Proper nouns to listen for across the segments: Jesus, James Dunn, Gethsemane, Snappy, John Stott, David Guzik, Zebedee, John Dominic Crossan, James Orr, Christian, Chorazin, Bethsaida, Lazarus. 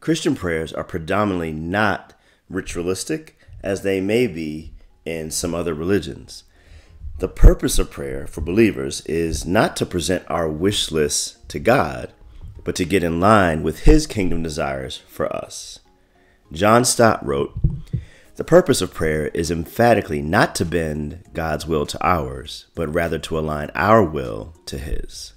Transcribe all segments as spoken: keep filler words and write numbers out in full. Christian prayers are predominantly not ritualistic as they may be in some other religions. The purpose of prayer for believers is not to present our wish lists to God, but to get in line with His kingdom desires for us. John Stott wrote, "The purpose of prayer is emphatically not to bend God's will to ours, but rather to align our will to His."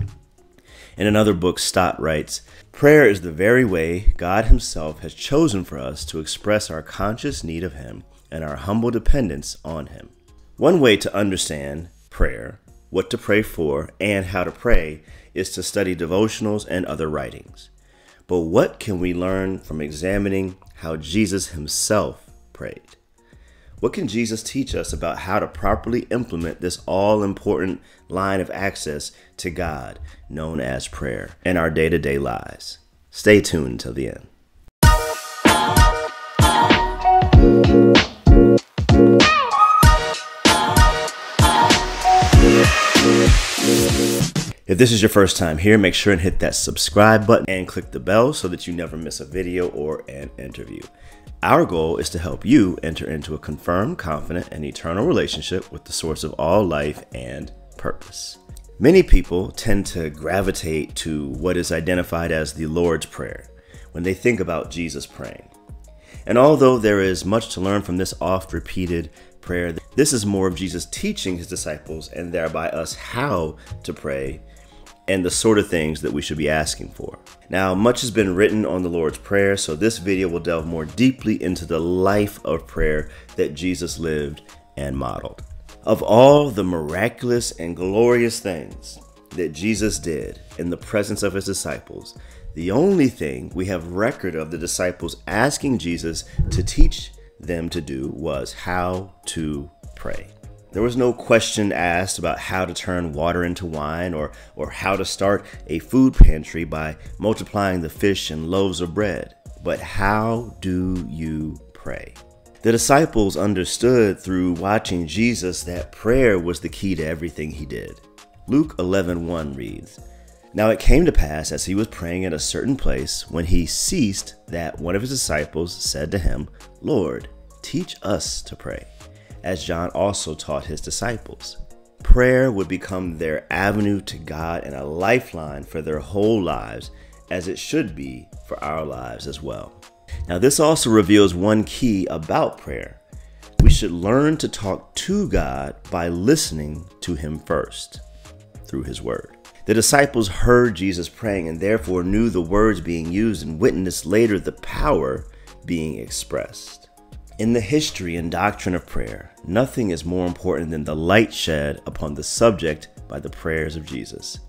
In another book, Stott writes, "Prayer is the very way God Himself has chosen for us to express our conscious need of Him and our humble dependence on Him." One way to understand prayer, what to pray for, and how to pray is to study devotionals and other writings. But what can we learn from examining how Jesus Himself prayed? What can Jesus teach us about how to properly implement this all-important line of access to God, known as prayer, in our day-to-day lives? Stay tuned till the end. If this is your first time here, make sure and hit that subscribe button and click the bell so that you never miss a video or an interview. Our goal is to help you enter into a confirmed, confident, and eternal relationship with the source of all life and purpose. Many people tend to gravitate to what is identified as the Lord's Prayer when they think about Jesus praying. And although there is much to learn from this oft-repeated prayer, this is more of Jesus teaching His disciples and thereby us how to pray and the sort of things that we should be asking for. Now, much has been written on the Lord's Prayer, so this video will delve more deeply into the life of prayer that Jesus lived and modeled. Of all the miraculous and glorious things that Jesus did in the presence of His disciples, the only thing we have record of the disciples asking Jesus to teach them to do was how to pray. There was no question asked about how to turn water into wine or, or how to start a food pantry by multiplying the fish and loaves of bread. But how do you pray? The disciples understood through watching Jesus that prayer was the key to everything He did. Luke eleven one reads, "Now it came to pass as He was praying at a certain place when He ceased that one of His disciples said to Him, Lord, teach us to pray, as John also taught his disciples." Prayer would become their avenue to God and a lifeline for their whole lives, as it should be for our lives as well. Now, this also reveals one key about prayer. We should learn to talk to God by listening to Him first through His word. The disciples heard Jesus praying and therefore knew the words being used and witnessed later the power being expressed. In the history and doctrine of prayer, nothing is more important than the light shed upon the subject by the prayers of Jesus.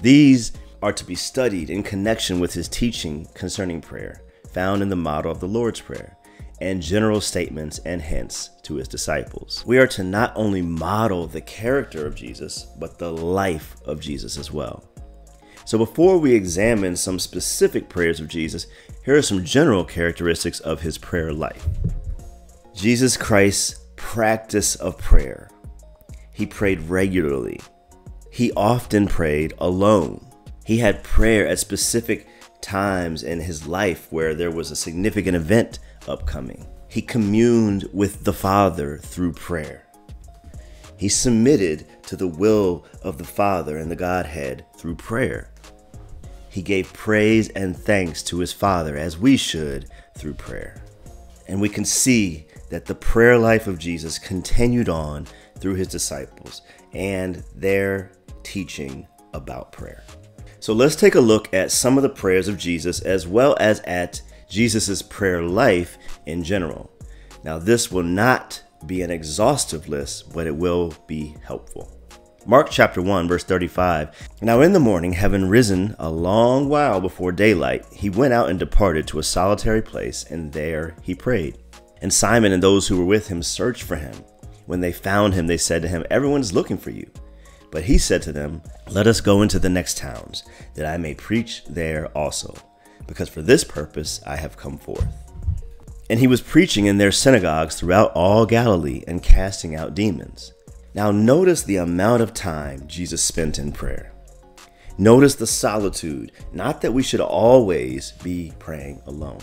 These are to be studied in connection with His teaching concerning prayer, found in the model of the Lord's Prayer, and general statements and hints to His disciples. We are to not only model the character of Jesus, but the life of Jesus as well. So before we examine some specific prayers of Jesus, here are some general characteristics of His prayer life. Jesus Christ's practice of prayer. He prayed regularly. He often prayed alone. He had prayer at specific times in His life where there was a significant event upcoming. He communed with the Father through prayer. He submitted to the will of the Father and the Godhead through prayer. He gave praise and thanks to His Father, as we should, through prayer. And we can see that the prayer life of Jesus continued on through His disciples and their teaching about prayer. So let's take a look at some of the prayers of Jesus as well as at Jesus's prayer life in general. Now, this will not be an exhaustive list, but it will be helpful. Mark chapter one, verse thirty-five. "Now in the morning, having risen a long while before daylight, He went out and departed to a solitary place, and there He prayed. And Simon and those who were with him searched for Him. When they found Him, they said to Him, Everyone is looking for You. But He said to them, Let us go into the next towns, that I may preach there also, because for this purpose I have come forth. And He was preaching in their synagogues throughout all Galilee and casting out demons. Now notice the amount of time Jesus spent in prayer. Notice the solitude. Not that we should always be praying alone,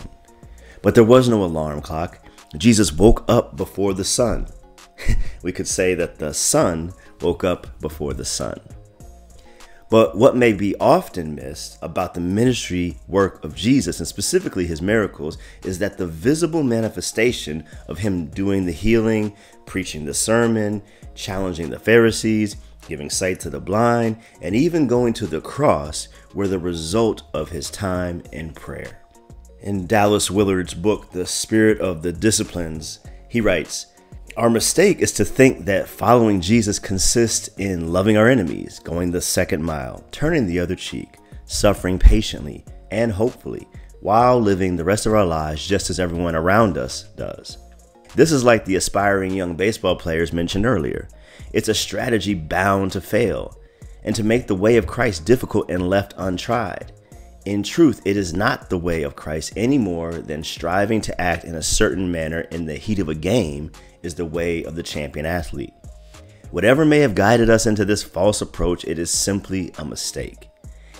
but there was no alarm clock. Jesus woke up before the sun. We could say that the sun woke up before the sun. But what may be often missed about the ministry work of Jesus, and specifically his miracles, is that the visible manifestation of him doing the healing, preaching the sermon, challenging the Pharisees, giving sight to the blind, and even going to the cross were the result of his time in prayer. In Dallas Willard's book, The Spirit of the Disciplines, he writes, "Our mistake is to think that following Jesus consists in loving our enemies, going the second mile, turning the other cheek, suffering patiently and hopefully, while living the rest of our lives just as everyone around us does. This is like the aspiring young baseball players mentioned earlier. It's a strategy bound to fail and to make the way of Christ difficult and left untried. In truth, it is not the way of Christ any more than striving to act in a certain manner in the heat of a game is the way of the champion athlete. Whatever may have guided us into this false approach, it is simply a mistake,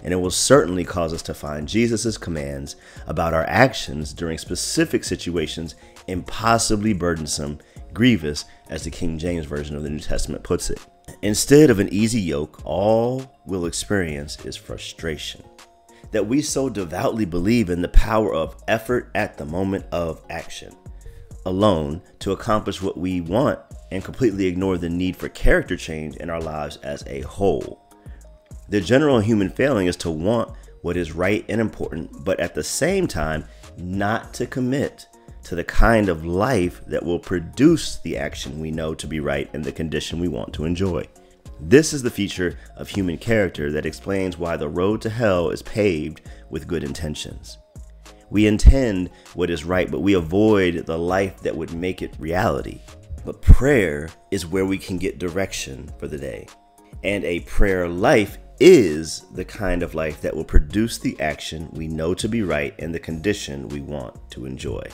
and it will certainly cause us to find Jesus's commands about our actions during specific situations impossibly burdensome, grievous, as the King James Version of the New Testament puts it. Instead of an easy yoke, all we'll experience is frustration. That we so devoutly believe in the power of effort at the moment of action alone to accomplish what we want, and completely ignore the need for character change in our lives as a whole. The general human failing is to want what is right and important, but at the same time, not to commit to the kind of life that will produce the action we know to be right and the condition we want to enjoy. This is the feature of human character that explains why the road to hell is paved with good intentions. We intend what is right, but we avoid the life that would make it reality. But prayer is where we can get direction for the day. And a prayer life is the kind of life that will produce the action we know to be right and the condition we want to enjoy.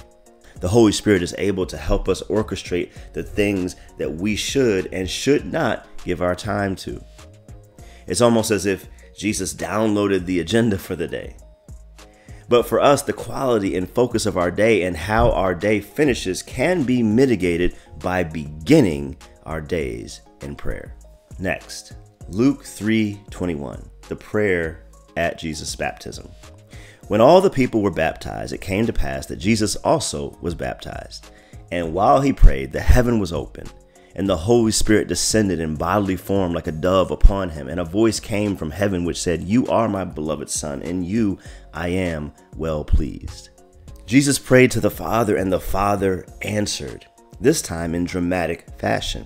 The Holy Spirit is able to help us orchestrate the things that we should and should not give our time to. It's almost as if Jesus downloaded the agenda for the day. But for us, the quality and focus of our day and how our day finishes can be mitigated by beginning our days in prayer. Next, Luke three twenty-one, the prayer at Jesus' baptism. When all the people were baptized, it came to pass that Jesus also was baptized. And while he prayed, the heaven was opened, and the Holy Spirit descended in bodily form like a dove upon him. And a voice came from heaven which said, "You are my beloved Son, in you I am well pleased." Jesus prayed to the Father, and the Father answered, this time in dramatic fashion.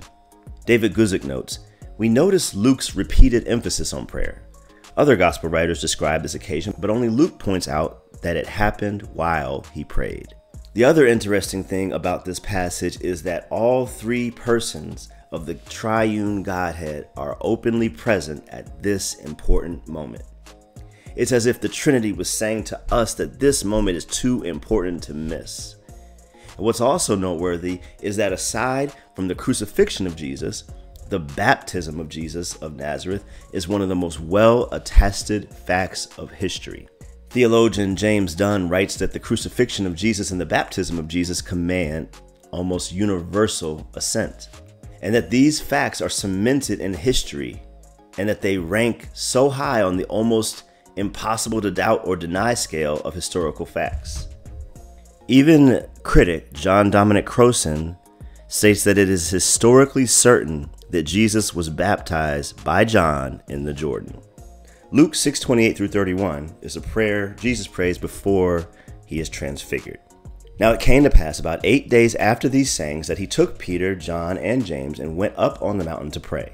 David Guzik notes, "We notice Luke's repeated emphasis on prayer. Other gospel writers describe this occasion, but only Luke points out that it happened while he prayed." The other interesting thing about this passage is that all three persons of the triune Godhead are openly present at this important moment. It's as if the Trinity was saying to us that this moment is too important to miss. And what's also noteworthy is that aside from the crucifixion of Jesus, the baptism of Jesus of Nazareth is one of the most well-attested facts of history. Theologian James Dunn writes that the crucifixion of Jesus and the baptism of Jesus command almost universal assent, and that these facts are cemented in history, and that they rank so high on the almost impossible to doubt or deny scale of historical facts. Even critic John Dominic Crossan states that it is historically certain that Jesus was baptized by John in the Jordan. Luke six twenty-eight through thirty-one is a prayer Jesus prays before he is transfigured. "Now it came to pass about eight days after these sayings that he took Peter, John, and James and went up on the mountain to pray.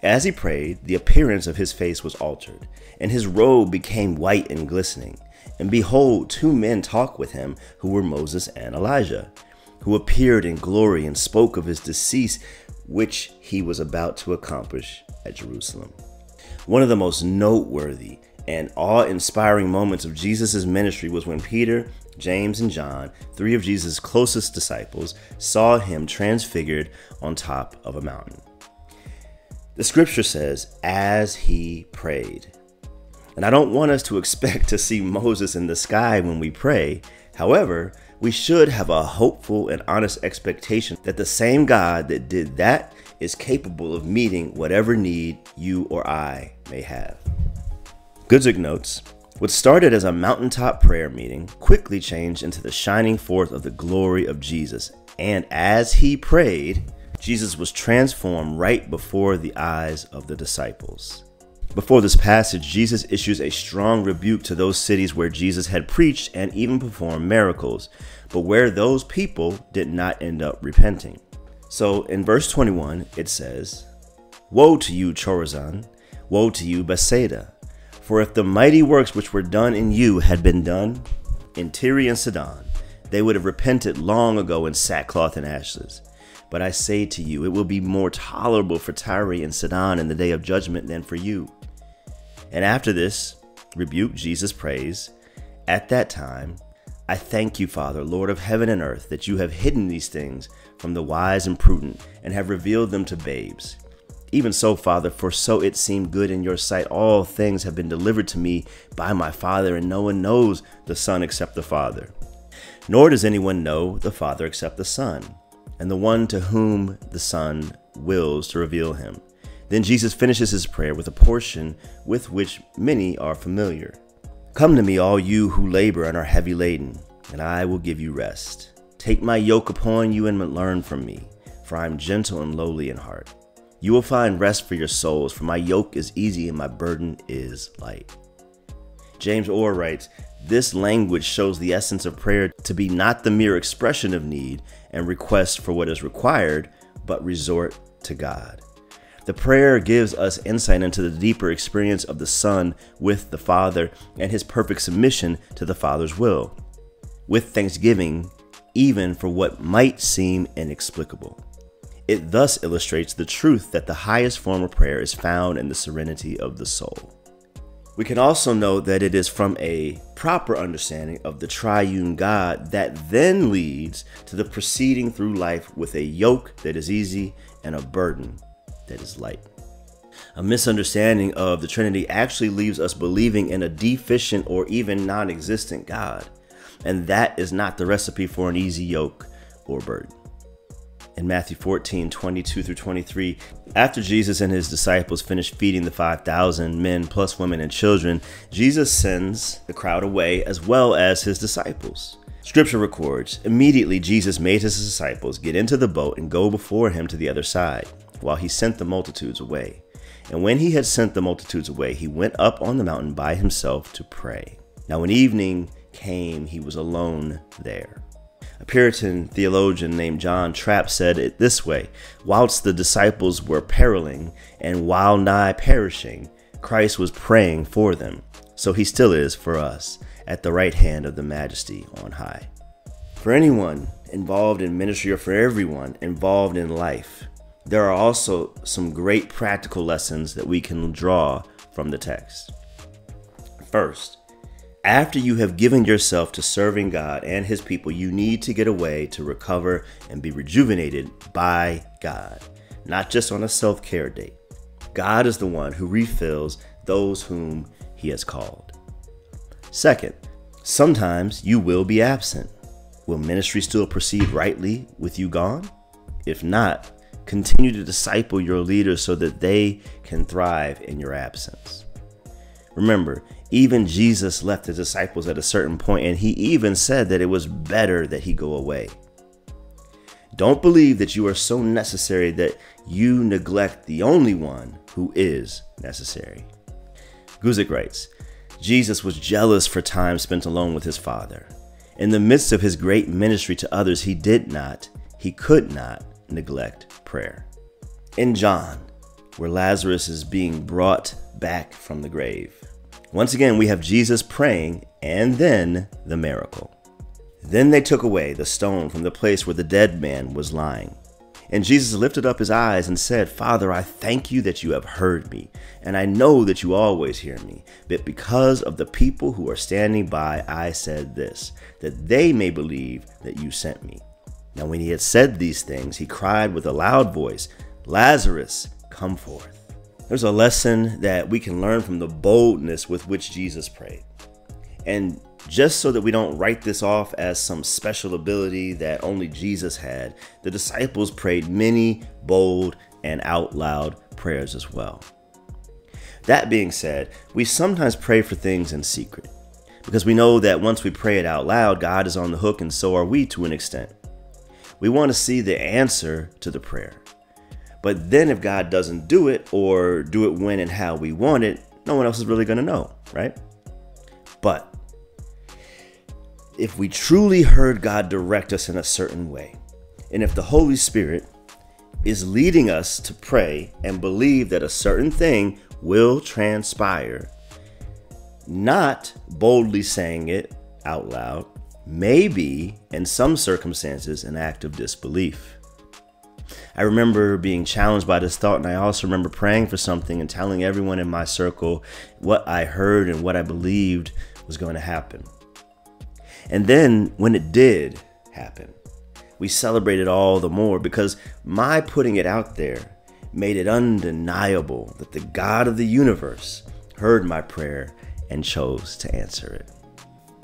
As he prayed, the appearance of his face was altered, and his robe became white and glistening. And behold, two men talked with him, who were Moses and Elijah, who appeared in glory and spoke of his decease, which he was about to accomplish at Jerusalem." One of the most noteworthy and awe-inspiring moments of Jesus' ministry was when Peter, James, and John, three of Jesus' closest disciples, saw him transfigured on top of a mountain. The scripture says, as he prayed. And I don't want us to expect to see Moses in the sky when we pray. However, we should have a hopeful and honest expectation that the same God that did that is capable of meeting whatever need you or I may have. Guzik notes, what started as a mountaintop prayer meeting quickly changed into the shining forth of the glory of Jesus. And as he prayed, Jesus was transformed right before the eyes of the disciples. Before this passage, Jesus issues a strong rebuke to those cities where Jesus had preached and even performed miracles, but where those people did not end up repenting. So in verse twenty-one, it says, woe to you, Chorazin! Woe to you, Bethsaida! For if the mighty works which were done in you had been done in Tyre and Sidon, they would have repented long ago in sackcloth and ashes. But I say to you, it will be more tolerable for Tyre and Sidon in the day of judgment than for you. And after this rebuke, Jesus prays, at that time, I thank you, Father, Lord of heaven and earth, that you have hidden these things from the wise and prudent and have revealed them to babes. Even so, Father, for so it seemed good in your sight. All things have been delivered to me by my Father, and no one knows the Son except the Father. Nor does anyone know the Father except the Son, and the one to whom the Son wills to reveal him. Then Jesus finishes his prayer with a portion with which many are familiar. Come to me, all you who labor and are heavy laden, and I will give you rest. Take my yoke upon you and learn from me, for I am gentle and lowly in heart. You will find rest for your souls, for my yoke is easy and my burden is light. James Orr writes, this language shows the essence of prayer to be not the mere expression of need and request for what is required, but resort to God. The prayer gives us insight into the deeper experience of the Son with the Father and his perfect submission to the Father's will, with thanksgiving even for what might seem inexplicable. It thus illustrates the truth that the highest form of prayer is found in the serenity of the soul. We can also note that it is from a proper understanding of the triune God that then leads to the proceeding through life with a yoke that is easy and a burden that is light. A misunderstanding of the Trinity actually leaves us believing in a deficient or even non-existent God, and that is not the recipe for an easy yoke or burden. In Matthew fourteen, twenty-two through twenty-three, after Jesus and his disciples finished feeding the five thousand men plus women and children, Jesus sends the crowd away as well as his disciples. Scripture records, immediately Jesus made his disciples get into the boat and go before him to the other side, while he sent the multitudes away. And when he had sent the multitudes away, he went up on the mountain by himself to pray. Now when evening came, he was alone there. A Puritan theologian named John Stott said it this way, whilst the disciples were periling and while nigh perishing, Christ was praying for them. So he still is for us at the right hand of the Majesty on high. For anyone involved in ministry or for everyone involved in life, there are also some great practical lessons that we can draw from the text. First, after you have given yourself to serving God and his people, you need to get away to recover and be rejuvenated by God, not just on a self-care date. God is the one who refills those whom he has called. Second, sometimes you will be absent. Will ministry still proceed rightly with you gone? If not, continue to disciple your leaders so that they can thrive in your absence. Remember, even Jesus left his disciples at a certain point, and he even said that it was better that he go away. Don't believe that you are so necessary that you neglect the only one who is necessary. Guzik writes, Jesus was jealous for time spent alone with his Father. In the midst of his great ministry to others, he did not, he could not neglect prayer. In John, where Lazarus is being brought back from the grave, once again, we have Jesus praying and then the miracle. Then they took away the stone from the place where the dead man was lying. And Jesus lifted up his eyes and said, Father, I thank you that you have heard me, and I know that you always hear me. But because of the people who are standing by, I said this, that they may believe that you sent me. Now when he had said these things, he cried with a loud voice, Lazarus, come forth. There's a lesson that we can learn from the boldness with which Jesus prayed. And just so that we don't write this off as some special ability that only Jesus had, the disciples prayed many bold and out loud prayers as well. That being said, we sometimes pray for things in secret because we know that once we pray it out loud, God is on the hook, and so are we to an extent. We want to see the answer to the prayer. But then if God doesn't do it, or do it when and how we want it, no one else is really going to know, right? But if we truly heard God direct us in a certain way, and if the Holy Spirit is leading us to pray and believe that a certain thing will transpire, not boldly saying it out loud may be, in some circumstances, an act of disbelief. I remember being challenged by this thought, and I also remember praying for something and telling everyone in my circle what I heard and what I believed was going to happen. And then when it did happen, we celebrated all the more because my putting it out there made it undeniable that the God of the universe heard my prayer and chose to answer it.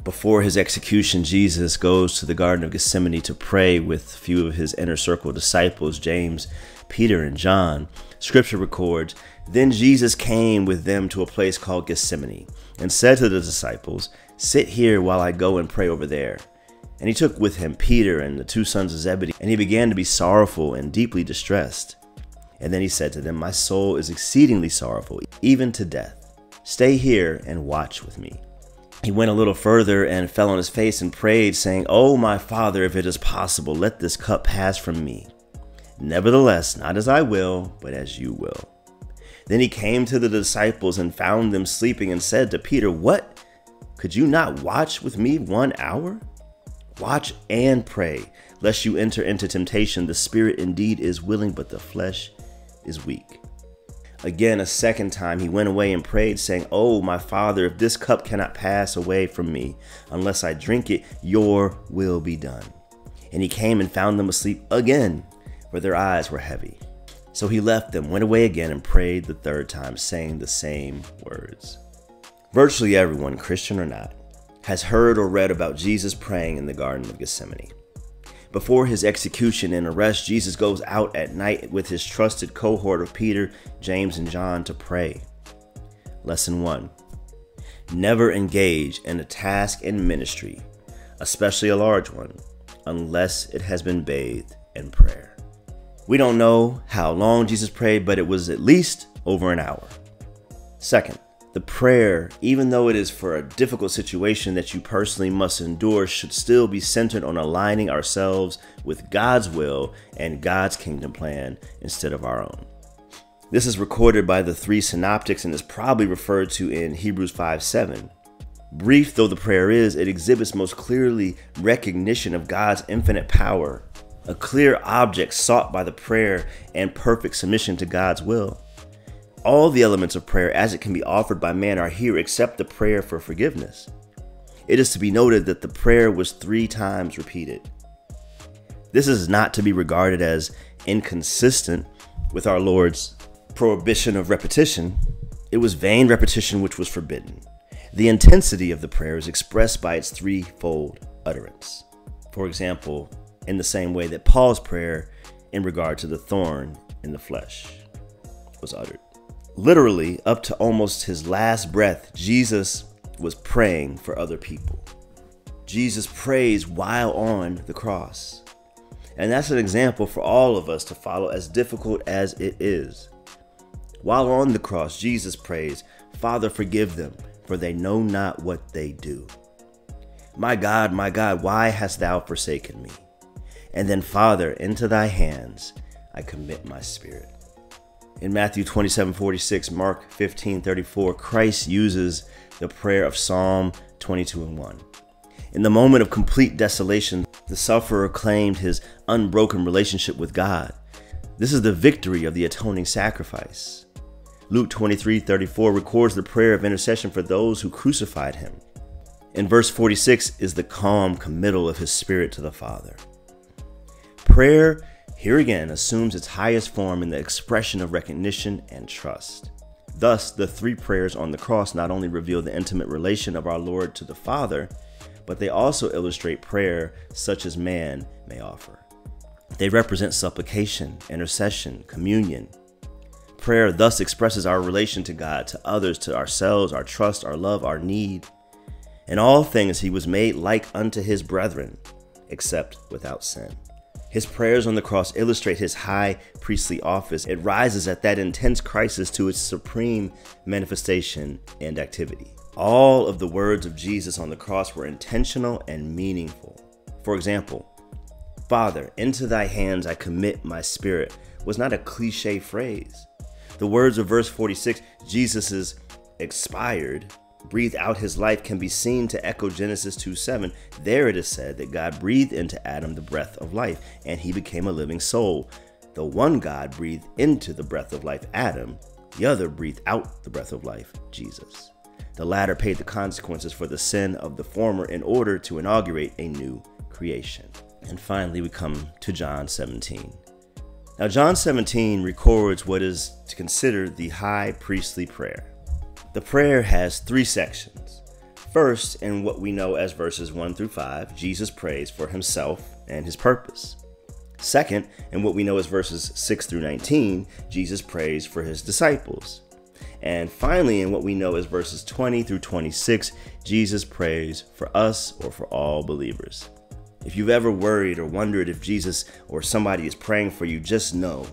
Before his execution, Jesus goes to the Garden of Gethsemane to pray with a few of his inner circle disciples, James, Peter, and John. Scripture records, "Then Jesus came with them to a place called Gethsemane and said to the disciples, 'Sit here while I go and pray over there.' And he took with him Peter and the two sons of Zebedee, and he began to be sorrowful and deeply distressed. And then he said to them, 'My soul is exceedingly sorrowful, even to death. Stay here and watch with me.' He went a little further and fell on his face and prayed, saying, 'Oh, my Father, if it is possible, let this cup pass from me. Nevertheless, not as I will, but as you will.' Then he came to the disciples and found them sleeping and said to Peter, 'What? Could you not watch with me one hour? Watch and pray, lest you enter into temptation. The spirit indeed is willing, but the flesh is weak.' Again, a second time, he went away and prayed, saying, 'Oh, my Father, if this cup cannot pass away from me, unless I drink it, your will be done.' And he came and found them asleep again, for their eyes were heavy. So he left them, went away again, and prayed the third time, saying the same words." Virtually everyone, Christian or not, has heard or read about Jesus praying in the Garden of Gethsemane. Before his execution and arrest, Jesus goes out at night with his trusted cohort of Peter, James, and John to pray. Lesson one: never engage in a task in ministry, especially a large one, unless it has been bathed in prayer. We don't know how long Jesus prayed, but it was at least over an hour. Second, the prayer, even though it is for a difficult situation that you personally must endure, should still be centered on aligning ourselves with God's will and God's kingdom plan instead of our own. This is recorded by the three synoptics and is probably referred to in Hebrews five seven. Brief though the prayer is, it exhibits most clearly recognition of God's infinite power, a clear object sought by the prayer, and perfect submission to God's will. All the elements of prayer as it can be offered by man are here except the prayer for forgiveness. It is to be noted that the prayer was three times repeated. This is not to be regarded as inconsistent with our Lord's prohibition of repetition. It was vain repetition which was forbidden. The intensity of the prayer is expressed by its threefold utterance. For example, in the same way that Paul's prayer in regard to the thorn in the flesh was uttered. Literally, up to almost his last breath, Jesus was praying for other people. Jesus prays while on the cross. And that's an example for all of us to follow, as difficult as it is. While on the cross, Jesus prays, "Father, forgive them, for they know not what they do. My God, my God, why hast thou forsaken me? And then, Father, into thy hands I commit my spirit." In Matthew twenty-seven forty-six, Mark fifteen thirty-four, Christ uses the prayer of Psalm twenty-two and one. In the moment of complete desolation, the sufferer claimed his unbroken relationship with God. This is the victory of the atoning sacrifice. Luke twenty-three thirty-four records the prayer of intercession for those who crucified him. In verse forty-six is the calm committal of his spirit to the Father. Prayer here again assumes its highest form in the expression of recognition and trust. Thus, the three prayers on the cross not only reveal the intimate relation of our Lord to the Father, but they also illustrate prayer such as man may offer. They represent supplication, intercession, communion. Prayer thus expresses our relation to God, to others, to ourselves, our trust, our love, our need. In all things he was made like unto his brethren, except without sin. His prayers on the cross illustrate his high priestly office. It rises at that intense crisis to its supreme manifestation and activity. All of the words of Jesus on the cross were intentional and meaningful. For example, "Father, into thy hands I commit my spirit" was not a cliche phrase. The words of verse forty-six, Jesus' expired, breathed out his life, can be seen to echo Genesis two seven. There it is said that God breathed into Adam the breath of life, and he became a living soul. The one God breathed into the breath of life, Adam. The other breathed out the breath of life, Jesus. The latter paid the consequences for the sin of the former in order to inaugurate a new creation. And finally, we come to John seventeen. Now, John seventeen records what is to consider the high priestly prayer. The prayer has three sections. First, in what we know as verses one through five, Jesus prays for himself and his purpose. Second, in what we know as verses six through nineteen, Jesus prays for his disciples. And finally, in what we know as verses twenty through twenty-six, Jesus prays for us, or for all believers. If you've ever worried or wondered if Jesus or somebody is praying for you, just know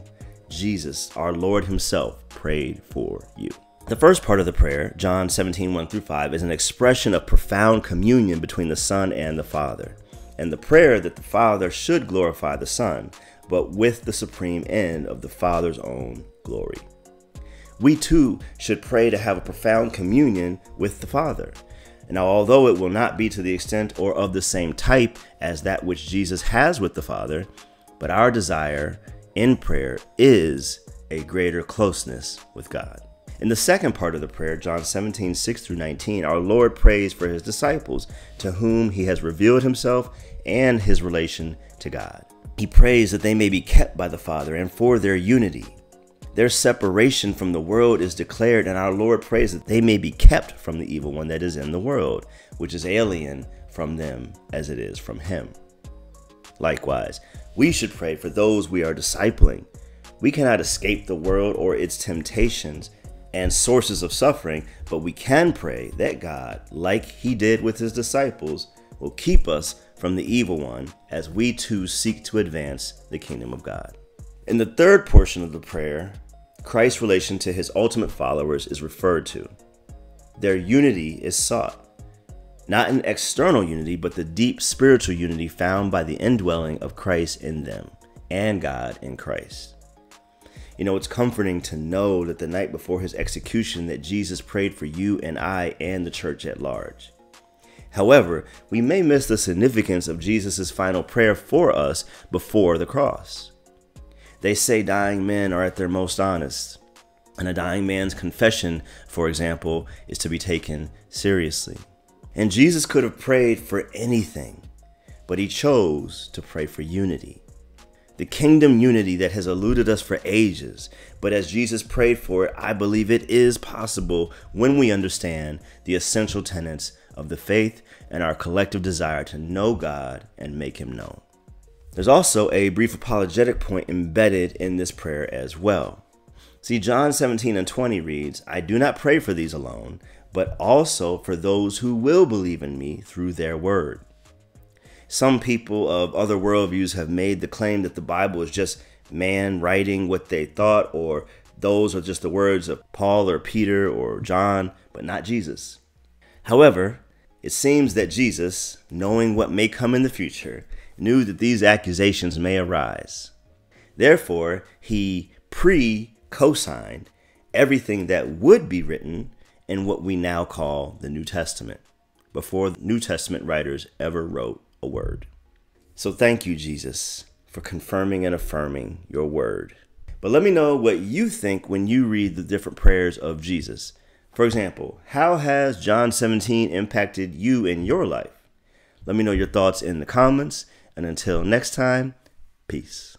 Jesus, our Lord himself, prayed for you. The first part of the prayer, John seventeen, one through five, is an expression of profound communion between the Son and the Father, and the prayer that the Father should glorify the Son, but with the supreme end of the Father's own glory. We too should pray to have a profound communion with the Father. Now, although it will not be to the extent or of the same type as that which Jesus has with the Father, but our desire in prayer is a greater closeness with God. In the second part of the prayer, John seventeen, six through nineteen, our Lord prays for his disciples, to whom he has revealed himself and his relation to God. He prays that they may be kept by the Father and for their unity. Their separation from the world is declared, and our Lord prays that they may be kept from the evil one that is in the world, which is alien from them as it is from him. Likewise, we should pray for those we are discipling. We cannot escape the world or its temptations and sources of suffering, but we can pray that God, like he did with his disciples, will keep us from the evil one as we too seek to advance the kingdom of God. In the third portion of the prayer, Christ's relation to his ultimate followers is referred to. Their unity is sought, not an external unity, but the deep spiritual unity found by the indwelling of Christ in them and God in Christ. You know, it's comforting to know that the night before his execution that Jesus prayed for you and I and the church at large. However, we may miss the significance of Jesus' final prayer for us before the cross. They say dying men are at their most honest, and a dying man's confession, for example, is to be taken seriously. And Jesus could have prayed for anything, but he chose to pray for unity. The kingdom unity that has eluded us for ages, but as Jesus prayed for it, I believe it is possible when we understand the essential tenets of the faith and our collective desire to know God and make him known. There's also a brief apologetic point embedded in this prayer as well. See, John seventeen and twenty reads, "I do not pray for these alone, but also for those who will believe in me through their word." Some people of other worldviews have made the claim that the Bible is just man writing what they thought, or those are just the words of Paul or Peter or John, but not Jesus. However, it seems that Jesus, knowing what may come in the future, knew that these accusations may arise. Therefore, he pre-cosigned everything that would be written in what we now call the New Testament, before the New Testament writers ever wrote a word. So thank you, Jesus, for confirming and affirming your word. But let me know what you think when you read the different prayers of Jesus. For example, how has John seventeen impacted you in your life? Let me know your thoughts in the comments. And until next time, peace.